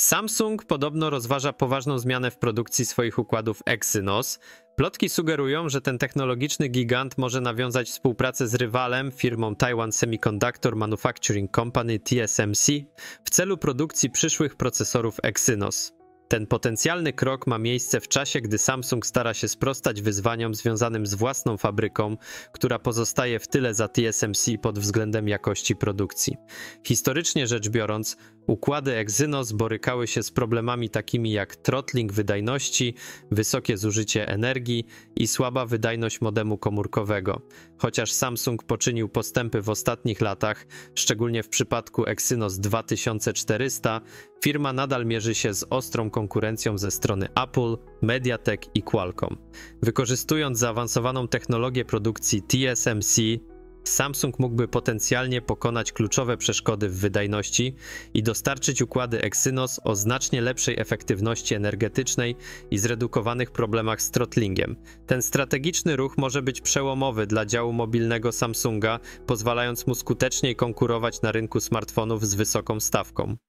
Samsung podobno rozważa poważną zmianę w produkcji swoich układów Exynos. Plotki sugerują, że ten technologiczny gigant może nawiązać współpracę z rywalem, firmą Taiwan Semiconductor Manufacturing Company (TSMC) w celu produkcji przyszłych procesorów Exynos. Ten potencjalny krok ma miejsce w czasie, gdy Samsung stara się sprostać wyzwaniom związanym z własną fabryką, która pozostaje w tyle za TSMC pod względem jakości produkcji. Historycznie rzecz biorąc, układy Exynos borykały się z problemami takimi jak throttling wydajności, wysokie zużycie energii i słaba wydajność modemu komórkowego. Chociaż Samsung poczynił postępy w ostatnich latach, szczególnie w przypadku Exynos 2400, firma nadal mierzy się z ostrą konkurencją ze strony Apple, MediaTek i Qualcomm. Wykorzystując zaawansowaną technologię produkcji TSMC, Samsung mógłby potencjalnie pokonać kluczowe przeszkody w wydajności i dostarczyć układy Exynos o znacznie lepszej efektywności energetycznej i zredukowanych problemach z throttlingiem. Ten strategiczny ruch może być przełomowy dla działu mobilnego Samsunga, pozwalając mu skuteczniej konkurować na rynku smartfonów z wysoką stawką.